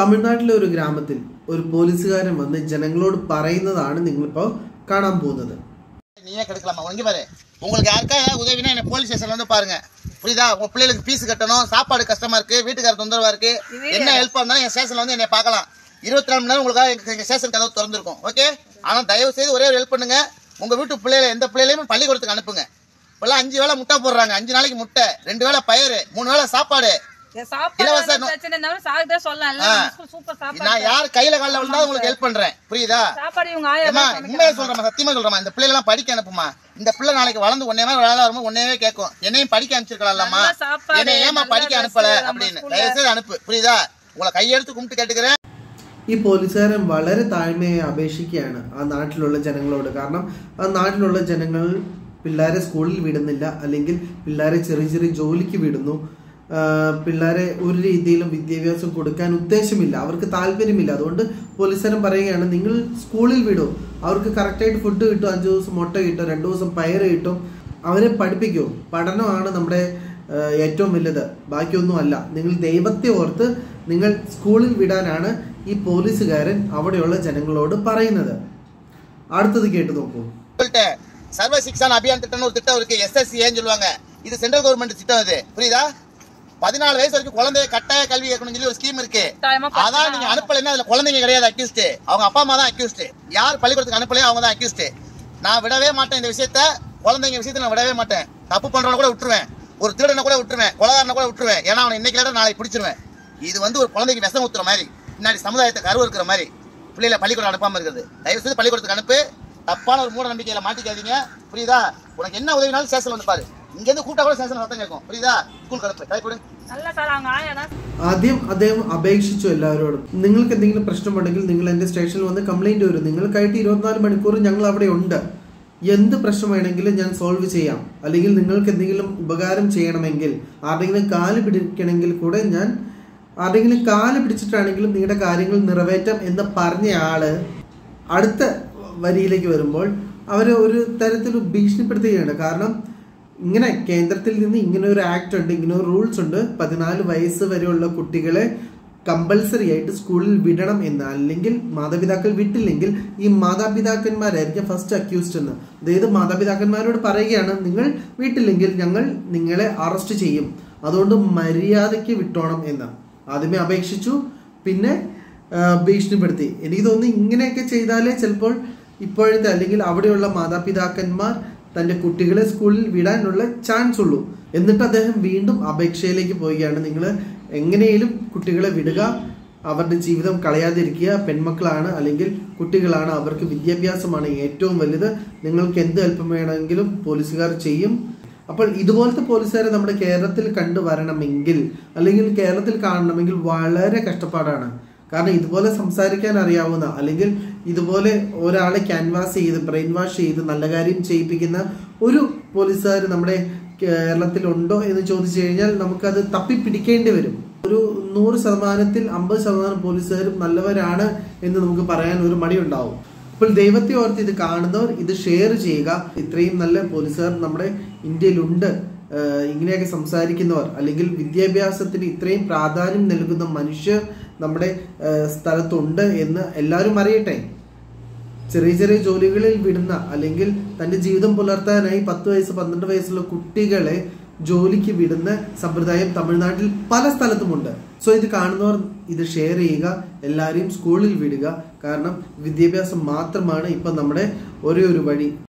തമിഴ്നാട്ടിലെ ഒരു ഗ്രാമത്തിൽ ഒരു പോലീസുകാരൻ വന്ന് ജനങ്ങളോട് പറയുന്നതാണ് നിങ്ങൾ ഇപ്പോൾ കാണാൻ പോകുന്നത്. நீயே கெடுக்கலாமா உங்க பாரு உங்களுக்கு யாருக்கா உதவினா என்ன போலீஸ் ஸ்டேஷன்ல வந்து பாருங்க புரியுதா உங்க பிள்ளைகளுக்கு பீஸ் கட்டணும் சாப்பாடு கஷ்டமா இருக்கு வீட்டுக்காரர் தொந்தரவா இருக்கு என்ன ஹெல்ப் பண்ணாலும் என் ஸ்டேஷன்ல வந்து என்னைய பார்க்கலாம் 24 மணி நேரம் உங்களுக்கு எங்க ஸ்டேஷன் கதவு திறந்து இருக்கும் ஓகே ஆனா தயவு செய்து ஒரே ஒரு ஹெல்ப் பண்ணுங்க உங்க வீட்டு பிள்ளைகளை எந்த பிள்ளையையும் பள்ளிக்கூடத்துக்கு அனுப்புங்க இப்பலாம் 5 வேளை முட்டை போடுறாங்க 5 நாளைக்கு முட்டை 2 வேளை பயிறு 3 வேளை சாப்பாடு വളരെ താഴ്മയായി അപേക്ഷിക്കുകയാണ് ആ നാട്ടിലുള്ള ജനങ്ങളോട്. കാരണം ആ നാട്ടിലുള്ള ജനങ്ങൾ പിള്ളേരെ സ്കൂളിൽ വിടുന്നില്ല, അല്ലെങ്കിൽ പിള്ളേരെ ചെറിയ ചെറിയ ജോലിക്ക് വിടുന്നു. പിള്ളേരെ ഒരു രീതിയിലും വിദ്യാഭ്യാസം കൊടുക്കാൻ ഉദ്ദേശമില്ല, അവർക്ക് താല്പര്യമില്ല. അതുകൊണ്ട് പോലീസുകാരൻ പറയുകയാണ്, നിങ്ങൾ സ്കൂളിൽ വിടൂ, അവർക്ക് കറക്റ്റായിട്ട് ഫുഡ് കിട്ടും, 5 ദിവസം മുട്ട കിട്ടും, 2 ദിവസം പയർ കിട്ടും, അവരെ പഠിപ്പിക്കൂ. പഠനമാണ് നമ്മുടെ ഏറ്റവും വലുത്, ബാക്കിയൊന്നും അല്ല. നിങ്ങൾ ദൈവത്തെ ഓർത്ത് നിങ്ങൾ സ്കൂളിൽ വിടാനാണ് ഈ പോലീസുകാരൻ അവിടെയുള്ള ജനങ്ങളോട് പറയുന്നത്. അടുത്തത് കേട്ട് നോക്കൂ. സർവശിക്ഷാ അഭിയാൻ തിട്ടം ഒരു തിട്ടം ഇരിക്കു, SSA ன்னு சொல்லுவாங்க. இது சென்ட்ரல் गवर्नमेंट திட்டம், இது புரியுதா? 14 வயசு வரைக்கும் குழந்தைய கட்டாய கல்வி ஏற்கணும்னு சொல்லி ஒரு ஸ்கீம் இருக்கு. அதான் நீங்க அனுப்பலன்னா அதுல குழந்தைங்க கிடையாது அக்யூஸ்ட், அவங்க அப்பா அம்மா தான் அக்யூஸ்ட். யார் பள்ளிக்கூடத்துக்கு அனுப்பலையோ அவங்க தான் அக்யூஸ்ட். நான் விடவே மாட்டேன் இந்த விஷயத்தை, குழந்தைங்க விஷயத்தை நான் விடவே மாட்டேன். தப்பு பண்றவன கூட விட்டுருவேன், ஒரு திருடனை கூட விட்டுருவேன், கொலைகாரனை கூட விட்டுருவேன். ஏன்னா அவனை இன்னைக்கு இல்லாத நாளைக்கு பிடிச்சிருவேன். இது வந்து ஒரு குழந்தைக்கு விஷம் ஊத்துற மாதிரி, பின்னாடி சமுதாயத்தை கருவு இருக்கிற மாதிரி பிள்ளைகளை பள்ளிக்கூடம் அனுப்பாம இருக்கிறது. தயவு செய்து பள்ளிக்கூடத்துக்கு அனுப்பு, தப்பான ஒரு மூட நம்பிக்கையில மாட்டிக்காதீங்க, புரியுதா? உனக்கு என்ன உதவினாலும் சேசல் வந்து பாரு. ആദ്യം അദ്ദേഹം അപേക്ഷിച്ചു എല്ലാവരോടും, നിങ്ങൾക്ക് എന്തെങ്കിലും പ്രശ്നമുണ്ടെങ്കിൽ നിങ്ങൾ എന്റെ സ്റ്റേഷനിൽ വന്ന് കംപ്ലൈന്റ് വരും, നിങ്ങൾക്കായിട്ട് 24 മണിക്കൂർ ഞങ്ങൾ അവിടെ ഉണ്ട്, എന്ത് പ്രശ്നം വേണമെങ്കിലും ഞാൻ സോൾവ് ചെയ്യാം, അല്ലെങ്കിൽ നിങ്ങൾക്ക് എന്തെങ്കിലും ഉപകാരം ചെയ്യണമെങ്കിൽ ആരെങ്കിലും കാല് പിടിക്കണമെങ്കിൽ കൂടെ ഞാൻ ആരെങ്കിലും കാല് പിടിച്ചിട്ടാണെങ്കിലും നിങ്ങളുടെ കാര്യങ്ങൾ നിറവേറ്റാം എന്ന് പറഞ്ഞ ആള് അടുത്ത വരിയിലേക്ക് വരുമ്പോൾ അവരെ ഒരു തരത്തിൽ ഭീഷണിപ്പെടുത്തുകയാണ്. കാരണം ഇങ്ങനെ കേന്ദ്രത്തിൽ നിന്ന് ഇങ്ങനെ ഒരു ആക്ട് ഉണ്ട്, ഇങ്ങനെ ഒരു റൂൾസ് ഉണ്ട്, 14 വയസ്സ് വരെയുള്ള കുട്ടികളെ കമ്പൽസറി ആയിട്ട് സ്കൂളിൽ വിടണം എന്ന്, അല്ലെങ്കിൽ മാതാപിതാക്കൾ വിട്ടില്ലെങ്കിൽ ഈ മാതാപിതാക്കന്മാരായിരിക്കും ഫസ്റ്റ് അക്യൂസ്ഡ് എന്ന്. അതായത് മാതാപിതാക്കന്മാരോട് പറയുകയാണ്, നിങ്ങൾ വിട്ടില്ലെങ്കിൽ ഞങ്ങൾ നിങ്ങളെ അറസ്റ്റ് ചെയ്യും, അതുകൊണ്ട് മര്യാദയ്ക്ക് വിട്ടോണം എന്ന്. ആദ്യമേ അപേക്ഷിച്ചു, പിന്നെ ഭീഷണിപ്പെടുത്തി. എനിക്ക് തോന്നുന്നു ഇങ്ങനെയൊക്കെ ചെയ്താലേ ചിലപ്പോൾ ഇപ്പോഴത്തെ അല്ലെങ്കിൽ അവിടെയുള്ള മാതാപിതാക്കന്മാർ തൻ്റെ കുട്ടികളെ സ്കൂളിൽ വിടാനുള്ള ചാൻസ് ഉള്ളൂ. എന്നിട്ട് അദ്ദേഹം വീണ്ടും അപേക്ഷയിലേക്ക് പോവുകയാണ്, നിങ്ങൾ എങ്ങനെയും കുട്ടികളെ വിടുക, അവരുടെ ജീവിതം കളയാതിരിക്കുക, പെൺമക്കളാണ് അല്ലെങ്കിൽ കുട്ടികളാണ്, അവർക്ക് വിദ്യാഭ്യാസമാണ് ഏറ്റവും വലുത്, നിങ്ങൾക്ക് എന്ത് ഹെൽപ്പ് വേണമെങ്കിലും പോലീസുകാർ ചെയ്യും. അപ്പോൾ ഇതുപോലത്തെ പോലീസുകാരെ നമ്മുടെ കേരളത്തിൽ കണ്ടുവരണമെങ്കിൽ അല്ലെങ്കിൽ കേരളത്തിൽ കാണണമെങ്കിൽ വളരെ കഷ്ടപ്പാടാണ്. കാരണം ഇതുപോലെ സംസാരിക്കാൻ അറിയാവുന്ന, അല്ലെങ്കിൽ ഇതുപോലെ ഒരാളെ ക്യാൻവാസ് ചെയ്ത് ബ്രെയിൻ വാഷ് ചെയ്ത് നല്ല കാര്യം ചെയ്യിപ്പിക്കുന്ന ഒരു പോലീസുകാർ നമ്മുടെ കേരളത്തിലുണ്ടോ എന്ന് ചോദിച്ചു കഴിഞ്ഞാൽ നമുക്കത് തപ്പിപ്പിടിക്കേണ്ടി വരും. ഒരു 100%-ൽ 50% പോലീസുകാരും നല്ലവരാണ് എന്ന് നമുക്ക് പറയാൻ ഒരു മടിയുണ്ടാവും. അപ്പോൾ ദൈവത്തെ ഓർത്ത് ഇത് കാണുന്നവർ ഇത് ഷെയർ ചെയ്യുക. ഇത്രയും നല്ല പോലീസുകാർ നമ്മുടെ ഇന്ത്യയിലുണ്ട്, ഇങ്ങനെയൊക്കെ സംസാരിക്കുന്നവർ, അല്ലെങ്കിൽ വിദ്യാഭ്യാസത്തിന് ഇത്രയും പ്രാധാന്യം നൽകുന്ന മനുഷ്യർ നമ്മുടെ സ്ഥലത്തുണ്ട് എന്ന് എല്ലാവരും അറിയട്ടെ. ചെറിയ ചെറിയ ജോലികളിൽ വിടുന്ന, അല്ലെങ്കിൽ തൻ്റെ ജീവിതം പുലർത്താനായി 10 വയസ്സ് 12 വയസ്സുള്ള കുട്ടികളെ ജോലിക്ക് വിടുന്ന സമ്പ്രദായം തമിഴ്നാട്ടിൽ പല സ്ഥലത്തുമുണ്ട്. സോ ഇത് കാണുന്നവർ ഇത് ഷെയർ ചെയ്യുക, എല്ലാവരെയും സ്കൂളിൽ വിടുക. കാരണം വിദ്യാഭ്യാസം മാത്രമാണ് ഇപ്പം നമ്മുടെ ഒരേ ഒരു വഴി.